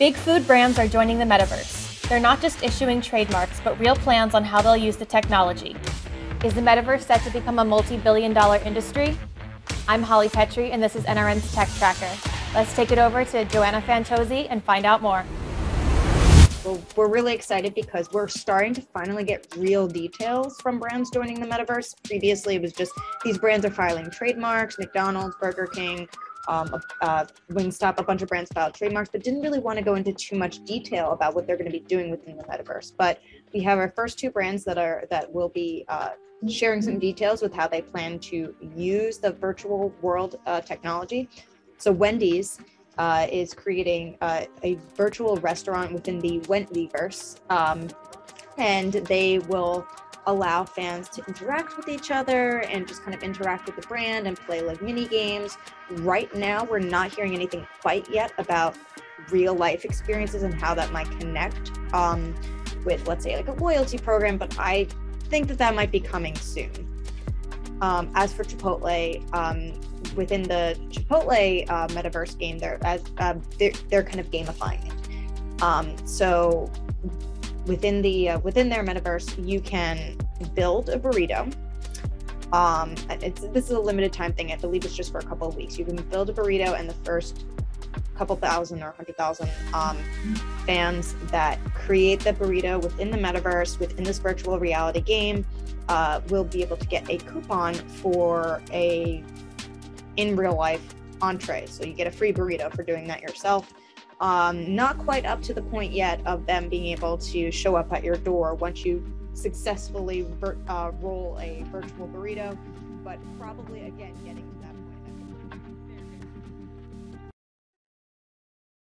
Big food brands are joining the metaverse. They're not just issuing trademarks, but real plans on how they'll use the technology. Is the metaverse set to become a multi-billion-dollar industry? I'm Holly Petre, and this is NRN's Tech Tracker. Let's take it over to Joanna Fantozzi and find out more. We're really excited because we're starting to finally get real details from brands joining the metaverse. Previously, it was just these brands are filing trademarks, McDonald's, Burger King, Wingstop, a bunch of brands filed trademarks, but didn't really want to go into too much detail about what they're going to be doing within the metaverse. But we have our first two brands that will be sharing some details with how they plan to use the virtual world technology. So Wendy's is creating a virtual restaurant within the Wendyverse, and they will allow fans to interact with each other and just kind of interact with the brand and play like mini games. Right now, we're not hearing anything quite yet about real life experiences and how that might connect with, let's say, like a loyalty program, but I think that might be coming soon. As for Chipotle, within the Chipotle metaverse game, they're kind of gamifying it. So within the within their metaverse, you can build a burrito. This is a limited time thing. I believe it's just for a couple of weeks. You can build a burrito, and the first couple thousand or 100,000 fans that create the burrito within the metaverse, within this virtual reality game, will be able to get a coupon for a in real life entree. So you get a free burrito for doing that yourself. Not quite up to the point yet of them being able to show up at your door once you successfully roll a virtual burrito, but probably again getting